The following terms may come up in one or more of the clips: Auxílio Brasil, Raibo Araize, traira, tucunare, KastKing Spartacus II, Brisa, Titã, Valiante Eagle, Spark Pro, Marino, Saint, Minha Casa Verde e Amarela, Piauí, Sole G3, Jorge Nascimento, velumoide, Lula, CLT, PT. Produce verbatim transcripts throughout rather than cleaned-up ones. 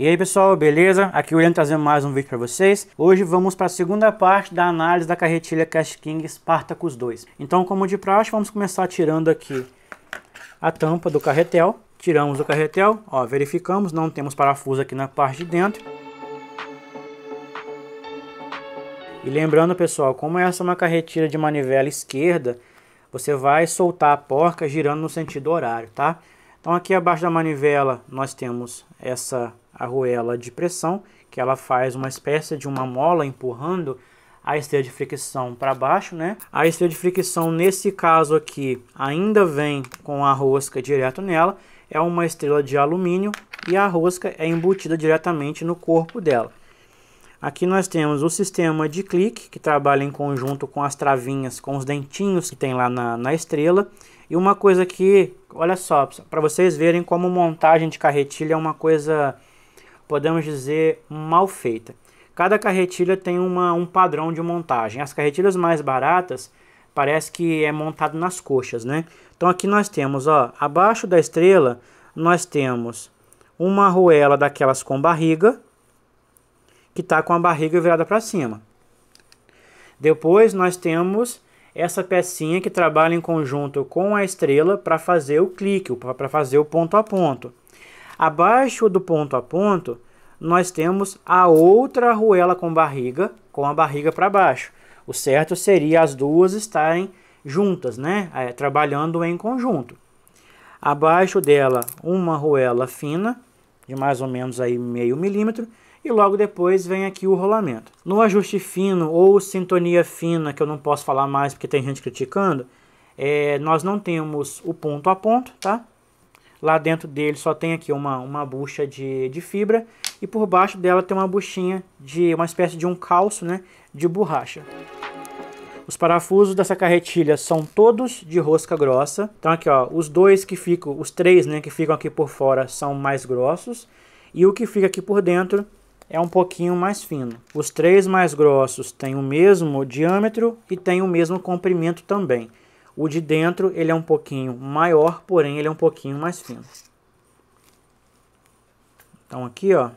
E aí pessoal, beleza? Aqui o William trazendo mais um vídeo para vocês. Hoje vamos para a segunda parte da análise da carretilha KastKing Spartacus dois. Então, como de praxe, vamos começar tirando aqui a tampa do carretel. Tiramos o carretel, ó, verificamos, não temos parafuso aqui na parte de dentro. E lembrando pessoal, como essa é uma carretilha de manivela esquerda, você vai soltar a porca girando no sentido horário, tá? Então aqui abaixo da manivela nós temos essa arruela de pressão, que ela faz uma espécie de uma mola empurrando a esteira de fricção para baixo, né? A esteira de fricção nesse caso aqui ainda vem com a rosca direto nela, é uma estrela de alumínio e a rosca é embutida diretamente no corpo dela. Aqui nós temos o sistema de clique, que trabalha em conjunto com as travinhas, com os dentinhos que tem lá na, na estrela. E uma coisa que, olha só, para vocês verem como montagem de carretilha é uma coisa, podemos dizer, mal feita. Cada carretilha tem uma, um padrão de montagem. As carretilhas mais baratas, parece que é montado nas coxas, né? Então aqui nós temos, ó, abaixo da estrela, nós temos uma arruela daquelas com barriga, que está com a barriga virada para cima. Depois nós temos essa pecinha que trabalha em conjunto com a estrela para fazer o clique, para fazer o ponto a ponto. Abaixo do ponto a ponto, nós temos a outra arruela com barriga, com a barriga para baixo. O certo seria as duas estarem juntas, né? É, trabalhando em conjunto. Abaixo dela, uma arruela fina, de mais ou menos aí meio milímetro. E logo depois vem aqui o rolamento. No ajuste fino ou sintonia fina, que eu não posso falar mais porque tem gente criticando, é, nós não temos o ponto a ponto, tá? Lá dentro dele só tem aqui uma, uma bucha de, de fibra e por baixo dela tem uma buchinha de uma espécie de um calço, né, de borracha. Os parafusos dessa carretilha são todos de rosca grossa. Então aqui ó, os dois que ficam, os três né, que ficam aqui por fora são mais grossos e o que fica aqui por dentro é um pouquinho mais fino. Os três mais grossos têm o mesmo diâmetro e têm o mesmo comprimento também. O de dentro ele é um pouquinho maior, porém ele é um pouquinho mais fino. Então aqui ó,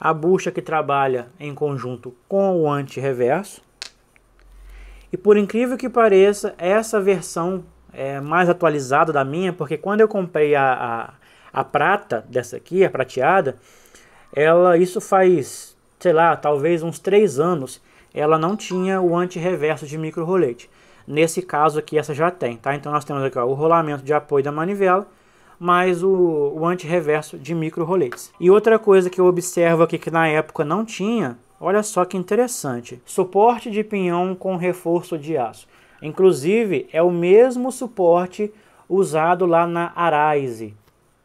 a bucha que trabalha em conjunto com o anti-reverso. E por incrível que pareça, essa versão é mais atualizada da minha, porque quando eu comprei a, a, a prata dessa aqui, a prateada, ela, isso faz, sei lá, talvez uns três anos, ela não tinha o anti-reverso de micro-rolete. Nesse caso aqui, essa já tem, tá? Então nós temos aqui ó, o rolamento de apoio da manivela, mais o, o anti-reverso de micro-roletes. E outra coisa que eu observo aqui que na época não tinha, olha só que interessante, suporte de pinhão com reforço de aço. Inclusive, é o mesmo suporte usado lá na Araize.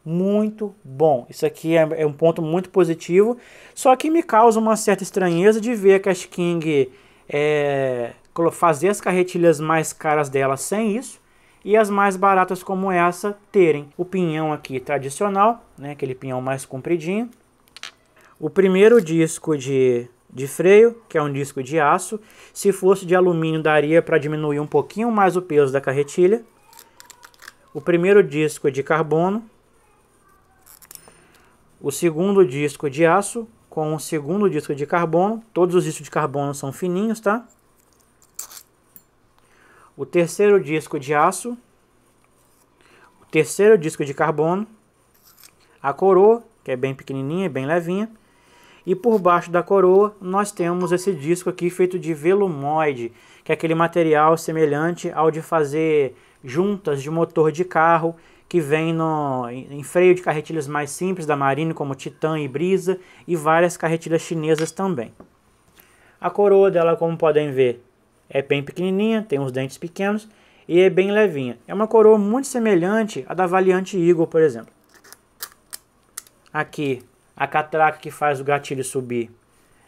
Muito bom, isso aqui é, é um ponto muito positivo, só que me causa uma certa estranheza de ver a KastKing é, fazer as carretilhas mais caras dela sem isso, e as mais baratas como essa terem o pinhão aqui tradicional, né, aquele pinhão mais compridinho, o primeiro disco de, de freio, que é um disco de aço, se fosse de alumínio daria para diminuir um pouquinho mais o peso da carretilha, o primeiro disco de carbono, o segundo disco de aço com o segundo disco de carbono. Todos os discos de carbono são fininhos, tá? O terceiro disco de aço. O terceiro disco de carbono. A coroa, que é bem pequenininha, bem levinha. E por baixo da coroa nós temos esse disco aqui feito de velumoide, que é aquele material semelhante ao de fazer juntas de motor de carro, que vem no, em freio de carretilhas mais simples da Marino, como Titã e Brisa, e várias carretilhas chinesas também. A coroa dela, como podem ver, é bem pequenininha, tem uns dentes pequenos e é bem levinha. É uma coroa muito semelhante à da Valiante Eagle, por exemplo. Aqui, a catraca que faz o gatilho subir,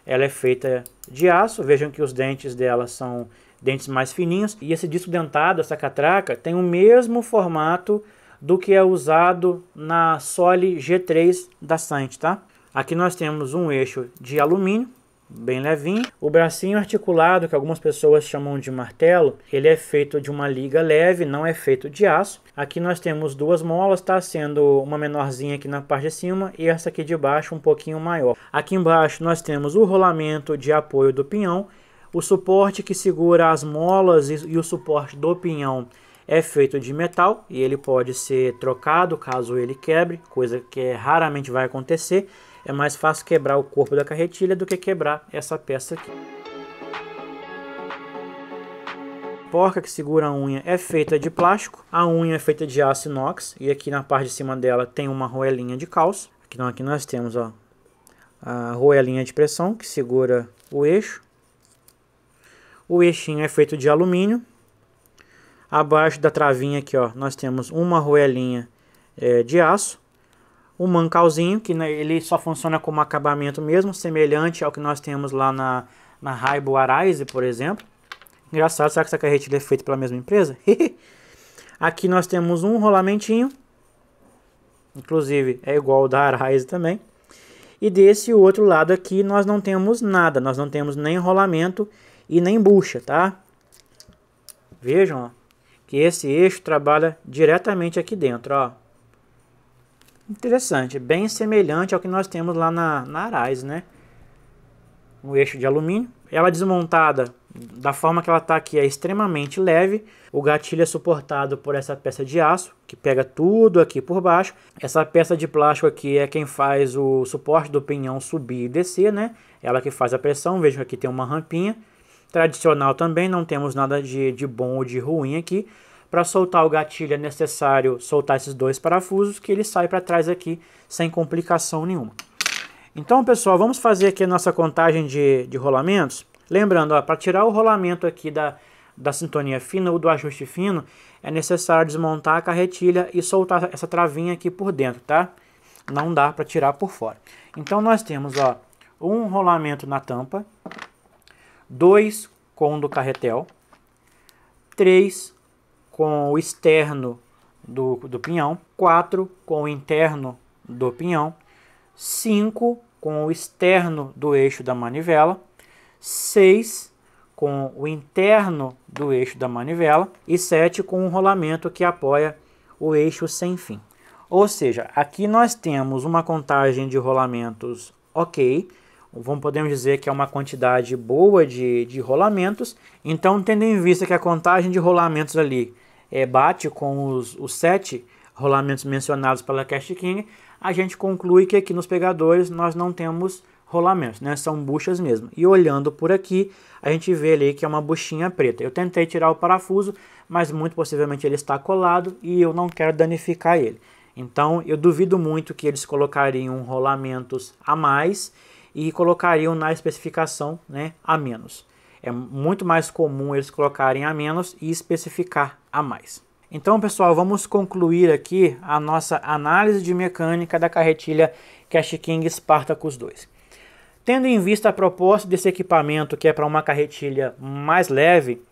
ela é feita de aço. Vejam que os dentes dela são dentes mais fininhos. E esse disco dentado, essa catraca, tem o mesmo formato do que é usado na Sole G três da Saint, tá? Aqui nós temos um eixo de alumínio, bem levinho. O bracinho articulado, que algumas pessoas chamam de martelo, ele é feito de uma liga leve, não é feito de aço. Aqui nós temos duas molas, tá? Sendo uma menorzinha aqui na parte de cima e essa aqui de baixo um pouquinho maior. Aqui embaixo nós temos o rolamento de apoio do pinhão. O suporte que segura as molas e o suporte do pinhão é feito de metal e ele pode ser trocado caso ele quebre, coisa que raramente vai acontecer. É mais fácil quebrar o corpo da carretilha do que quebrar essa peça aqui. A porca que segura a unha é feita de plástico, a unha é feita de aço inox e aqui na parte de cima dela tem uma roelinha de calço. Aqui, aqui nós temos, ó, a roelinha de pressão que segura o eixo. O eixinho é feito de alumínio. Abaixo da travinha aqui, ó, nós temos uma roelinha é, de aço. Um mancalzinho, que ele só funciona como acabamento mesmo, semelhante ao que nós temos lá na, na Raibo Araize, por exemplo. Engraçado, será que essa carretilha é feita pela mesma empresa? Aqui nós temos um rolamentinho, inclusive é igual ao da Araize também. E desse outro lado aqui nós não temos nada, nós não temos nem rolamento e nem bucha, tá? Vejam, ó, que esse eixo trabalha diretamente aqui dentro, ó. Interessante, bem semelhante ao que nós temos lá na, na Araize, né? Um eixo de alumínio. Ela desmontada da forma que ela está aqui é extremamente leve. O gatilho é suportado por essa peça de aço, que pega tudo aqui por baixo. Essa peça de plástico aqui é quem faz o suporte do pinhão subir e descer, né? Ela que faz a pressão. Vejam que aqui tem uma rampinha. Tradicional também, não temos nada de, de bom ou de ruim aqui. Para soltar o gatilho é necessário soltar esses dois parafusos que ele sai para trás aqui sem complicação nenhuma. Então, pessoal, vamos fazer aqui a nossa contagem de, de rolamentos. Lembrando, para tirar o rolamento aqui da, da sintonia fina ou do ajuste fino, é necessário desmontar a carretilha e soltar essa travinha aqui por dentro, tá? Não dá para tirar por fora. Então, nós temos, ó, um rolamento na tampa, dois com o do carretel, três com o externo do, do pinhão, quatro com o interno do pinhão, cinco com o externo do eixo da manivela, seis com o interno do eixo da manivela e sete com o rolamento que apoia o eixo sem fim. Ou seja, aqui nós temos uma contagem de rolamentos ok, vamos, podemos dizer que é uma quantidade boa de, de rolamentos. Então, tendo em vista que a contagem de rolamentos ali é, bate com os, os sete rolamentos mencionados pela KastKing, a gente conclui que aqui nos pegadores nós não temos rolamentos, né? São buchas mesmo. E olhando por aqui, a gente vê ali que é uma buchinha preta. Eu tentei tirar o parafuso, mas muito possivelmente ele está colado e eu não quero danificar ele. Então, eu duvido muito que eles colocariam rolamentos a mais e colocariam na especificação, né, a menos. É muito mais comum eles colocarem a menos e especificar a mais. Então, pessoal, vamos concluir aqui a nossa análise de mecânica da carretilha KastKing Spartacus dois. Tendo em vista a proposta desse equipamento, que é para uma carretilha mais leve,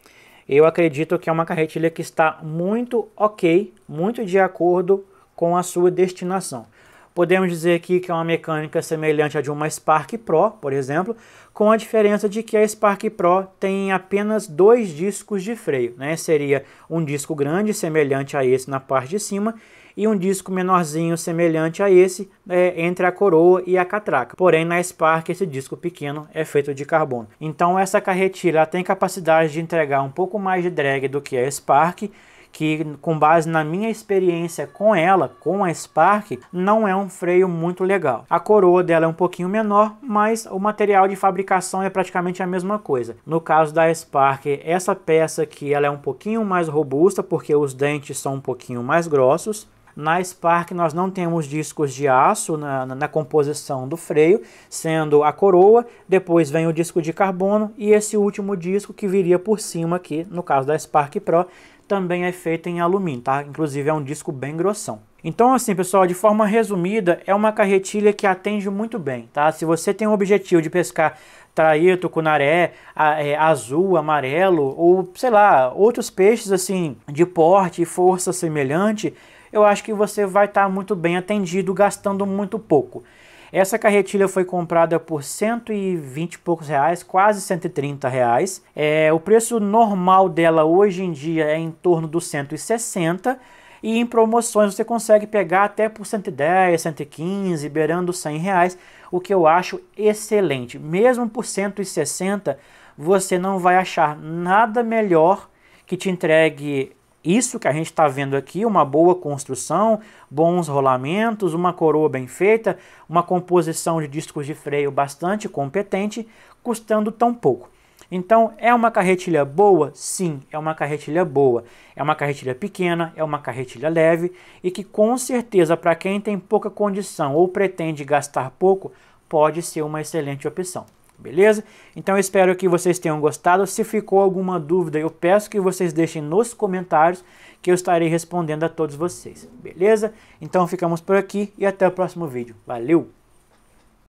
eu acredito que é uma carretilha que está muito ok, muito de acordo com a sua destinação. Podemos dizer aqui que é uma mecânica semelhante à de uma Spark Pro, por exemplo, com a diferença de que a Spark Pro tem apenas dois discos de freio, né? Seria um disco grande, semelhante a esse na parte de cima, e um disco menorzinho, semelhante a esse, é, entre a coroa e a catraca. Porém, na Spark, esse disco pequeno é feito de carbono. Então, essa carretilha tem capacidade de entregar um pouco mais de drag do que a Spark, que com base na minha experiência com ela, com a Spark, não é um freio muito legal. A coroa dela é um pouquinho menor, mas o material de fabricação é praticamente a mesma coisa. No caso da Spark, essa peça aqui ela é um pouquinho mais robusta, porque os dentes são um pouquinho mais grossos. Na Spark nós não temos discos de aço na, na, na composição do freio, sendo a coroa, depois vem o disco de carbono e esse último disco que viria por cima aqui, no caso da Spark Pro, também é feito em alumínio, tá? Inclusive é um disco bem grossão. Então, assim, pessoal, de forma resumida, é uma carretilha que atende muito bem, tá? Se você tem o objetivo de pescar traí, tucunaré, a, é, azul, amarelo ou, sei lá, outros peixes, assim, de porte e força semelhante, eu acho que você vai estar muito bem atendido, gastando muito pouco. Essa carretilha foi comprada por cento e vinte e poucos reais, quase cento e trinta reais. É, o preço normal dela hoje em dia é em torno dos cento e sessenta. E em promoções você consegue pegar até por cento e dez, cento e quinze, beirando cem reais, o que eu acho excelente. Mesmo por cento e sessenta, você não vai achar nada melhor que te entregue isso que a gente está vendo aqui, uma boa construção, bons rolamentos, uma coroa bem feita, uma composição de discos de freio bastante competente, custando tão pouco. Então, é uma carretilha boa? Sim, é uma carretilha boa. É uma carretilha pequena, é uma carretilha leve e que com certeza para quem tem pouca condição ou pretende gastar pouco, pode ser uma excelente opção. Beleza? Então eu espero que vocês tenham gostado. Se ficou alguma dúvida, eu peço que vocês deixem nos comentários que eu estarei respondendo a todos vocês. Beleza? Então ficamos por aqui e até o próximo vídeo. Valeu!